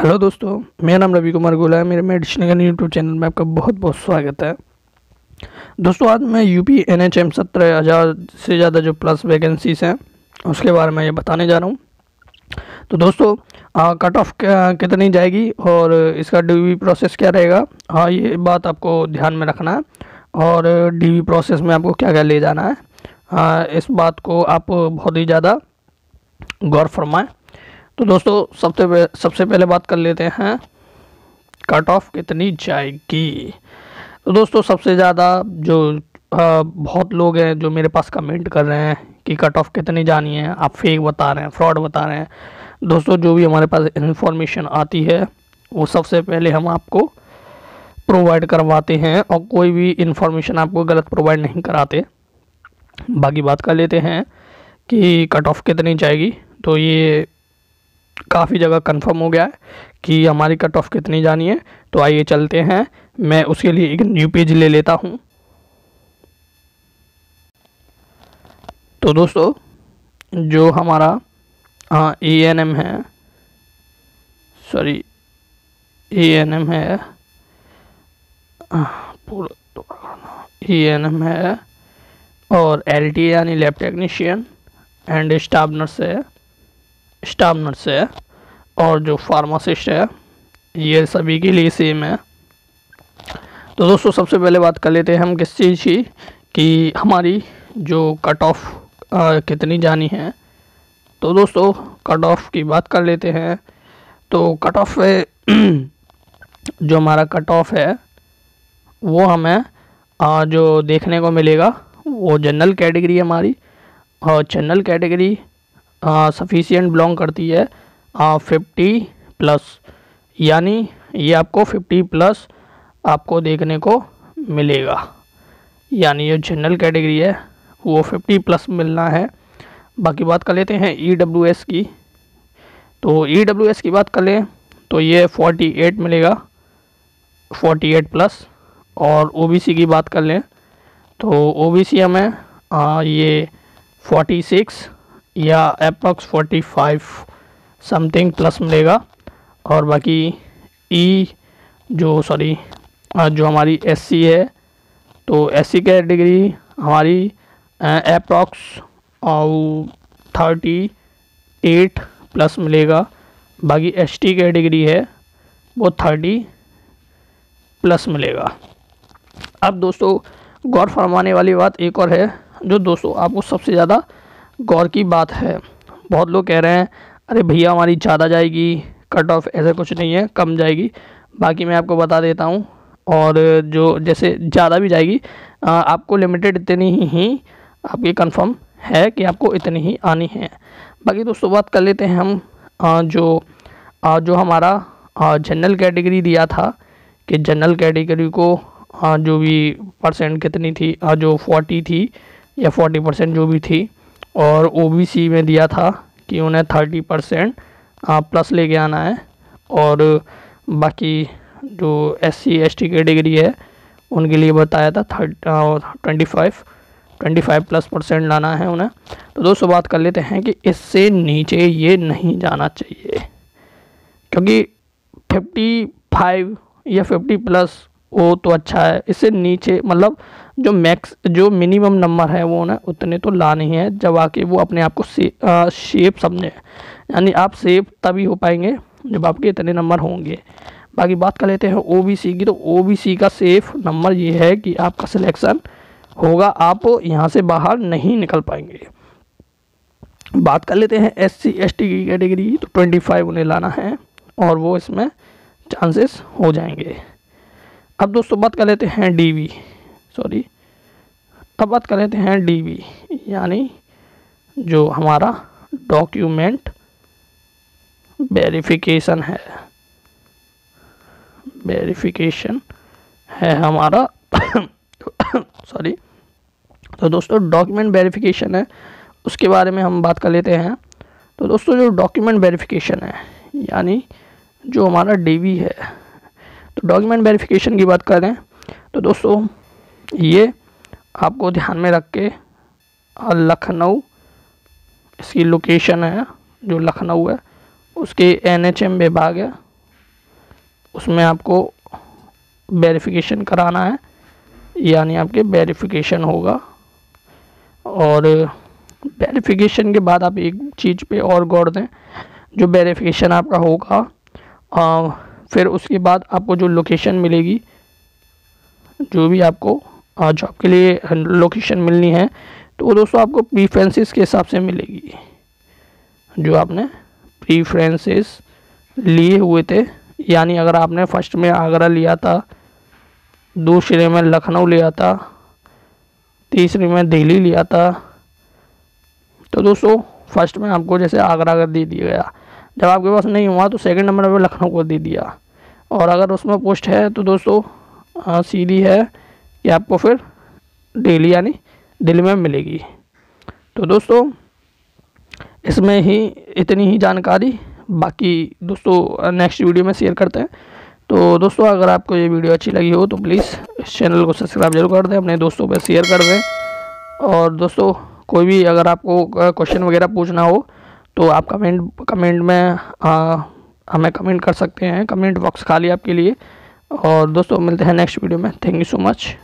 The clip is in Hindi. हेलो दोस्तों, मेरा नाम रवि कुमार गोला है। मेरे मेडिसिनल ज्ञान यूट्यूब चैनल में आपका बहुत बहुत स्वागत है। दोस्तों, आज मैं UPNHM 17,000 से ज़्यादा जो प्लस वैकेंसीज़ हैं उसके बारे में ये बताने जा रहा हूँ। तो दोस्तों, कट ऑफ कितनी जाएगी और इसका DV प्रोसेस क्या रहेगा, हाँ ये बात आपको ध्यान में रखना है। और DV प्रोसेस में आपको क्या क्या ले जाना है, इस बात को आप बहुत ही ज़्यादा गौर फरमाएँ। तो दोस्तों, सबसे पहले बात कर लेते हैं कट ऑफ कितनी जाएगी। तो दोस्तों, सबसे ज़्यादा जो बहुत लोग हैं जो मेरे पास कमेंट कर रहे हैं कि कट ऑफ कितनी जानी है, आप फेक बता रहे हैं, फ्रॉड बता रहे हैं। दोस्तों, जो भी हमारे पास इन्फॉर्मेशन आती है वो सबसे पहले हम आपको प्रोवाइड करवाते हैं और कोई भी इन्फॉर्मेशन आपको गलत प्रोवाइड नहीं कराते। बाकी बात कर लेते हैं कि कट ऑफ कितनी जाएगी। तो ये काफ़ी जगह कंफर्म हो गया है कि हमारी कट ऑफ कितनी जानी है। तो आइए चलते हैं, मैं उसके लिए एक न्यू पेज ले लेता हूं। तो दोस्तों, जो हमारा ANM है, सॉरी ANM है, ANM है और LT यानी lab technician and staff nurse है और जो फार्मासिस्ट है, ये सभी के लिए सेम है। तो दोस्तों, सबसे पहले बात कर लेते हैं हम किस चीज़ की कि हमारी जो कट ऑफ कितनी जानी है। तो दोस्तों, कट ऑफ की बात कर लेते हैं। तो कट ऑफ जो हमारा कट ऑफ है वो हमें जो देखने को मिलेगा वो जनरल कैटेगरी हमारी, और जनरल कैटेगरी सफिशिएंट बिलोंग करती है 50+, यानी ये आपको 50+ आपको देखने को मिलेगा। यानी जो जनरल कैटेगरी है वो 50+ मिलना है। बाकी बात कर लेते हैं EWS की। तो EWS की बात कर लें तो ये 48 मिलेगा, 48+। और OBC की बात कर लें तो OBC हमें ये 46 या एपॉक्स 45 समथिंग प्लस मिलेगा। और बाकी जो हमारी SC है, तो SC कैटेगरी हमारी एपॉक्स 38+ मिलेगा। बाकी ST कैटेगरी है वो 30+ मिलेगा। अब दोस्तों, गौर फरमाने वाली बात एक और है जो दोस्तों आपको सबसे ज़्यादा गौर की बात है। बहुत लोग कह रहे हैं अरे भैया हमारी ज़्यादा जाएगी कट ऑफ, ऐसा कुछ नहीं है, कम जाएगी। बाकी मैं आपको बता देता हूँ। और जो जैसे ज़्यादा भी जाएगी आपको लिमिटेड इतनी ही आपकी कंफर्म है कि आपको इतनी ही आनी है। बाकी दोस्तों, बात कर लेते हैं हम जो हमारा जनरल कैटेगरी दिया था कि जनरल कैटेगरी को जो भी परसेंट कितनी थी, जो 40 थी या 40% जो भी थी। और OBC में दिया था कि उन्हें 30%+ लेके आना है। और बाकी जो SC ST कैटेगरी है उनके लिए बताया था 25+% लाना है उन्हें। तो दोस्तों, बात कर लेते हैं कि इससे नीचे ये नहीं जाना चाहिए, क्योंकि 55 या 50+ वो तो अच्छा है। इससे नीचे मतलब जो मिनिमम नंबर है वो ना उतने तो लाने हैं जब आके वो अपने आप को सेफ समझें। यानी आप सेफ तभी हो पाएंगे जब आपके इतने नंबर होंगे। बाकी बात कर लेते हैं OBC की। तो OBC का सेफ नंबर ये है कि आपका सिलेक्शन होगा, आप यहाँ से बाहर नहीं निकल पाएंगे। बात कर लेते हैं SC ST की कैटेगरी। तो 25 उन्हें लाना है और वो इसमें चांसेस हो जाएंगे। अब दोस्तों, बात कर लेते हैं DV, यानी जो हमारा डॉक्यूमेंट वेरिफिकेशन है हमारा तो दोस्तों, डॉक्यूमेंट वेरिफिकेशन है उसके बारे में हम बात कर लेते हैं। तो दोस्तों, जो डॉक्यूमेंट वेरिफिकेशन है यानी जो हमारा DV है, तो डॉक्यूमेंट वेरिफिकेशन की बात करें तो दोस्तों, ये आपको ध्यान में रख के लखनऊ इसकी लोकेशन है, जो लखनऊ है उसके NHM विभाग है उसमें आपको वेरिफिकेशन कराना है, यानी आपके वेरिफिकेशन होगा। और वेरिफिकेशन के बाद आप एक चीज़ पे और गौर दें, जो वेरिफिकेशन आपका होगा फिर उसके बाद आपको जो लोकेशन मिलेगी, जो भी आपको जॉब के लिए लोकेशन मिलनी है, तो वो दोस्तों आपको प्रीफ्रेंसेस के हिसाब से मिलेगी। जो आपने प्रीफ्रेंसेस लिए हुए थे, यानी अगर आपने फर्स्ट में आगरा लिया था, दूसरे में लखनऊ लिया था, तीसरे में दिल्ली लिया था, तो दोस्तों फर्स्ट में आपको जैसे आगरा का दे दिया गया, जब आपके पास नहीं हुआ तो सेकंड नंबर पर लखनऊ को दे दिया। और अगर उसमें पोस्ट है तो दोस्तों सीधी है कि आपको फिर दिल्ली यानी दिल्ली में मिलेगी। तो दोस्तों इसमें ही इतनी ही जानकारी, बाकी दोस्तों नेक्स्ट वीडियो में शेयर करते हैं। तो दोस्तों अगर आपको ये वीडियो अच्छी लगी हो तो प्लीज़ इस चैनल को सब्सक्राइब जरूर कर दें, अपने दोस्तों पर शेयर कर दें। और दोस्तों कोई भी अगर आपको क्वेश्चन वगैरह पूछना हो तो आप कमेंट में हमें कमेंट कर सकते हैं, कमेंट बॉक्स खाली आपके लिए। और दोस्तों मिलते हैं नेक्स्ट वीडियो में। Thank you so much.